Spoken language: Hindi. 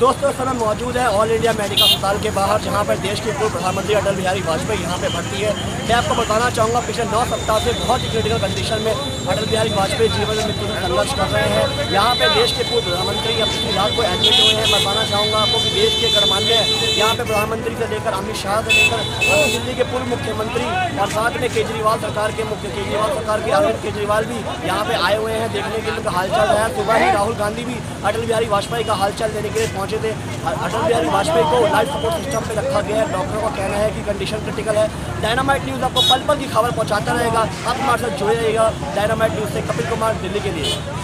दोस्तों इस समय मौजूद है ऑल इंडिया मेडिकल अस्पताल के बाहर, जहां पर देश के पूर्व प्रधानमंत्री अटल बिहारी वाजपेयी यहां पे भर्ती है। मैं आपको बताना चाहूँगा पिछले 9 सप्ताह से बहुत ही क्रिटिकल कंडीशन में अटल बिहारी वाजपेयी जीवन में मृत्यु से संघर्ष कर रहे हैं। यहाँ पे देश के पूर्व प्रधानमंत्री अमित शाह को एडमिट हुए हैं। बताना चाहूँगा आपको कि देश के गणमान्य यहाँ पे प्रधानमंत्री से लेकर अमित शाह से लेकर दिल्ली के पूर्व मुख्यमंत्री और साथ में केजरीवाल सरकार के अरविंद केजरीवाल भी यहाँ पे आए हुए हैं देखने के लिए उनका हालचाल है। सुबह ही राहुल गांधी भी अटल बिहारी वाजपेयी का हालचाल देने के लिए थे। अटल बिहारी वाजपेयी को लाइफ सपोर्ट सिस्टम पे रखा गया है। डॉक्टरों का कहना है कि कंडीशन क्रिटिकल है। डायनामाइट न्यूज आपको पल पल की खबर पहुंचाता रहेगा। आप हमारे साथ जुड़े रहिएगा। डायनामाइट न्यूज से कपिल कुमार, दिल्ली के लिए।